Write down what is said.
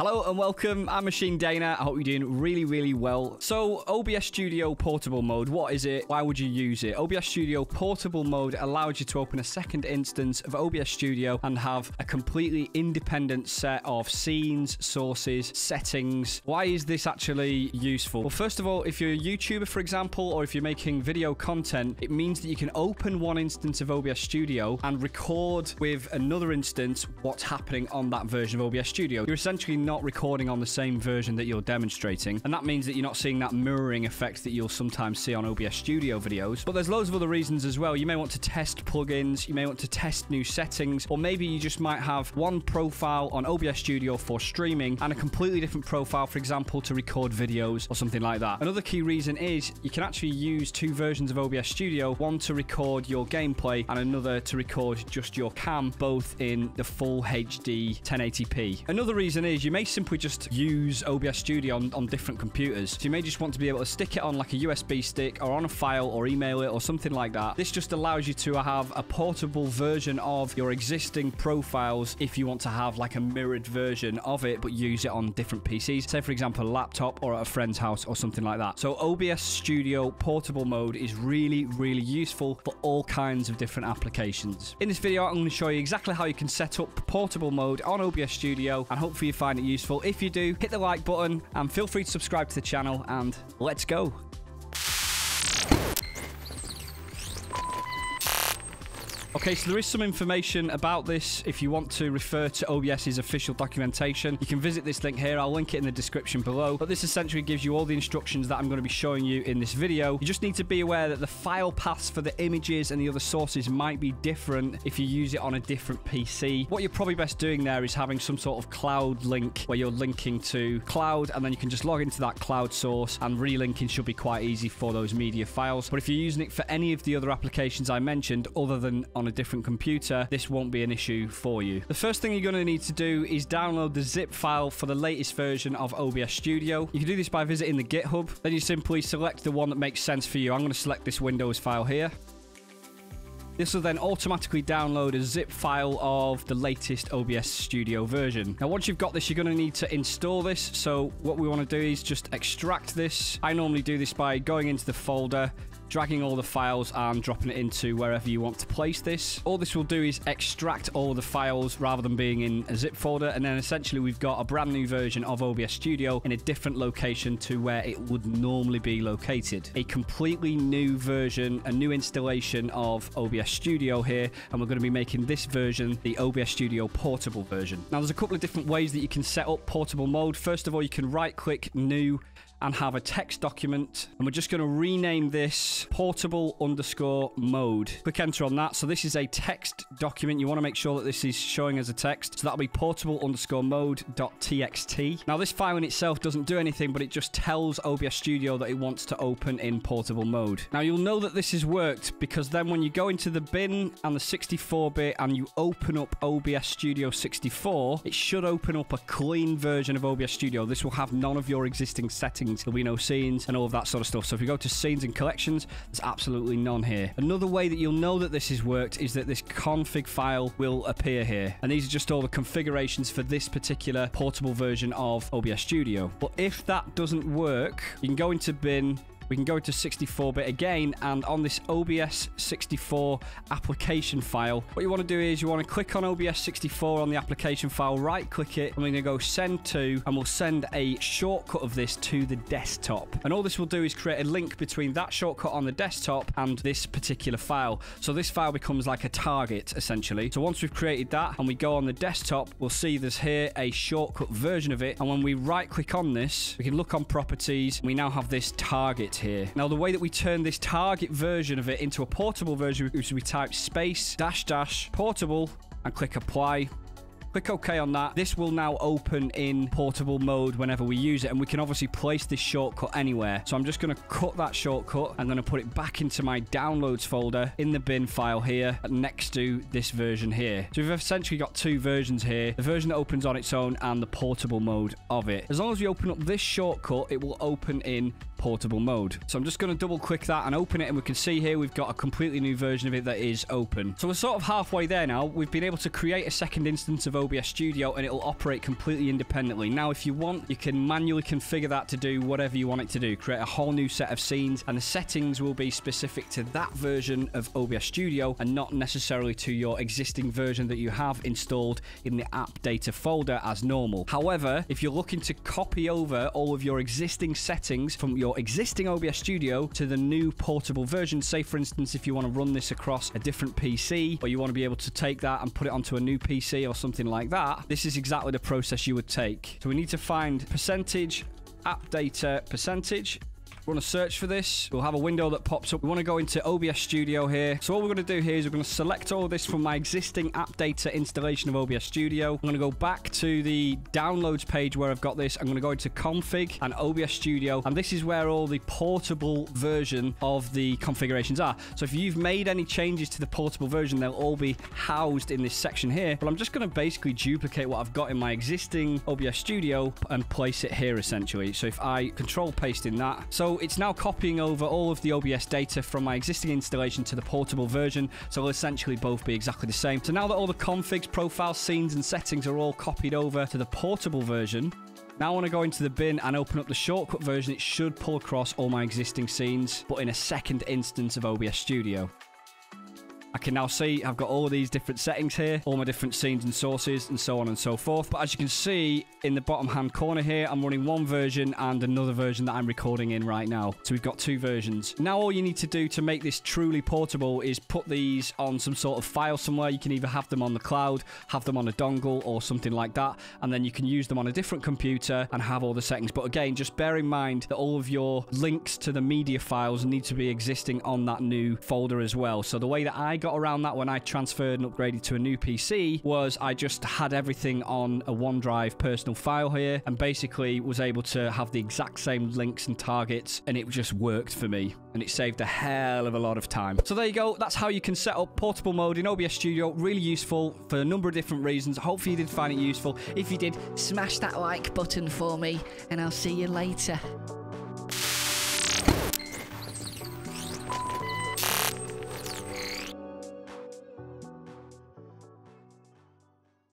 Hello and welcome, I'm Machine Dana. I hope you're doing really, really well. So OBS Studio Portable Mode, what is it? Why would you use it? OBS Studio Portable Mode allows you to open a second instance of OBS Studio and have a completely independent set of scenes, sources, settings. Why is this actually useful? Well, first of all, if you're a YouTuber, for example, or if you're making video content, it means that you can open one instance of OBS Studio and record with another instance what's happening on that version of OBS Studio. You're essentially not recording on the same version that you're demonstrating, and that means that you're not seeing that mirroring effect that you'll sometimes see on OBS Studio videos. But there's loads of other reasons as well. You may want to test plugins, you may want to test new settings, or maybe you just might have one profile on OBS Studio for streaming and a completely different profile, for example, to record videos or something like that. Another key reason is you can actually use two versions of OBS Studio, one to record your gameplay and another to record just your cam, both in the full HD 1080p. Another reason is you may simply just use OBS Studio on different computers. So you may just want to be able to stick it on like a USB stick or on a file or email it or something like that. This just allows you to have a portable version of your existing profiles if you want to have like a mirrored version of it but use it on different PCs. Say for example a laptop or at a friend's house or something like that. So OBS Studio Portable Mode is really, really useful for all kinds of different applications. In this video I'm going to show you exactly how you can set up Portable Mode on OBS Studio, and hopefully you find it useful. If you do, hit the like button and feel free to subscribe to the channel, and let's go. Okay, so there is some information about this. If you want to refer to OBS's official documentation, you can visit this link here. I'll link it in the description below. But this essentially gives you all the instructions that I'm going to be showing you in this video. You just need to be aware that the file paths for the images and the other sources might be different if you use it on a different PC. What you're probably best doing there is having some sort of cloud link where you're linking to cloud, and then you can just log into that cloud source, and relinking should be quite easy for those media files. But if you're using it for any of the other applications I mentioned, other than on a different computer, this won't be an issue for you. The first thing you're going to need to do is download the zip file for the latest version of OBS Studio. You can do this by visiting the GitHub. Then you simply select the one that makes sense for you. I'm going to select this Windows file here. This will then automatically download a zip file of the latest OBS Studio version. Now, once you've got this, you're going to need to install this. So what we want to do is just extract this. I normally do this by going into the folder, dragging all the files and dropping it into wherever you want to place this. All this will do is extract all the files rather than being in a zip folder, and then essentially we've got a brand new version of OBS Studio in a different location to where it would normally be located. A completely new version, a new installation of OBS Studio here, and we're going to be making this version the OBS Studio Portable version. Now there's a couple of different ways that you can set up Portable Mode. First of all, you can right click New and have a text document, and we're just going to rename this portable_mode. Click enter on that. So this is a text document. You want to make sure that this is showing as a text, so that'll be portable_mode.txt. now this file in itself doesn't do anything, but it just tells OBS Studio that it wants to open in portable mode. Now you'll know that this has worked because then when you go into the bin and the 64-bit and you open up OBS Studio 64, it should open up a clean version of OBS Studio. This will have none of your existing settings. There'll be no scenes and all of that sort of stuff. So if you go to scenes and collections, there's absolutely none here. Another way that you'll know that this has worked is that this config file will appear here, and these are just all the configurations for this particular portable version of OBS Studio. But if that doesn't work, you can go into bin, we can go to 64-bit again, and on this OBS 64 application file, what you want to do is you want to click on OBS 64 on the application file, right-click it, and we're going to go send to, and we'll send a shortcut of this to the desktop. And all this will do is create a link between that shortcut on the desktop and this particular file. So this file becomes like a target, essentially. So once we've created that and we go on the desktop, we'll see there's here a shortcut version of it. And when we right-click on this, we can look on properties, and we now have this target here. Now the way that we turn this target version of it into a portable version is we type space -- portable and click apply. Click OK on that. This will now open in portable mode whenever we use it, and we can obviously place this shortcut anywhere. So I'm just going to cut that shortcut. I'm going to put it back into my downloads folder in the bin file here next to this version here. So we've essentially got two versions here, the version that opens on its own and the portable mode of it. As long as we open up this shortcut, it will open in portable mode. So I'm just going to double click that and open it, and we can see here we've got a completely new version of it that is open. So we're sort of halfway there now. We've been able to create a second instance of OBS Studio and it'll operate completely independently. Now, if you want, you can manually configure that to do whatever you want it to do, create a whole new set of scenes, and the settings will be specific to that version of OBS Studio and not necessarily to your existing version that you have installed in the app data folder as normal. However, if you're looking to copy over all of your existing settings from your existing OBS Studio to the new portable version, say for instance, if you want to run this across a different PC, or you want to be able to take that and put it onto a new PC or something like that, this is exactly the process you would take. So we need to find percentage, app data percentage. Run a search for this. We'll have a window that pops up. We want to go into OBS Studio here. So all we're going to do here is we're going to select all this from my existing app data installation of OBS Studio. I'm going to go back to the downloads page where I've got this. I'm going to go into config and OBS Studio. And this is where all the portable version of the configurations are. So if you've made any changes to the portable version, they'll all be housed in this section here. But I'm just going to basically duplicate what I've got in my existing OBS Studio and place it here essentially. So if I control paste in that. So it's now copying over all of the OBS data from my existing installation to the portable version, so they'll essentially both be exactly the same. So now that all the configs, profiles, scenes and settings are all copied over to the portable version, now I want to go into the bin and open up the shortcut version. It should pull across all my existing scenes, but in a second instance of OBS Studio. I can now see I've got all of these different settings here, all my different scenes and sources and so on and so forth. But as you can see in the bottom hand corner here, I'm running one version and another version that I'm recording in right now. So we've got two versions. Now all you need to do to make this truly portable is put these on some sort of file somewhere. You can either have them on the cloud, have them on a dongle or something like that. And then you can use them on a different computer and have all the settings. But again, just bear in mind that all of your links to the media files need to be existing on that new folder as well. So the way that I got around that when I transferred and upgraded to a new PC was I just had everything on a OneDrive personal file here and basically was able to have the exact same links and targets, and it just worked for me and it saved a hell of a lot of time. So there you go, that's how you can set up portable mode in OBS Studio. Really useful for a number of different reasons. Hopefully you did find it useful. If you did, smash that like button for me and I'll see you later.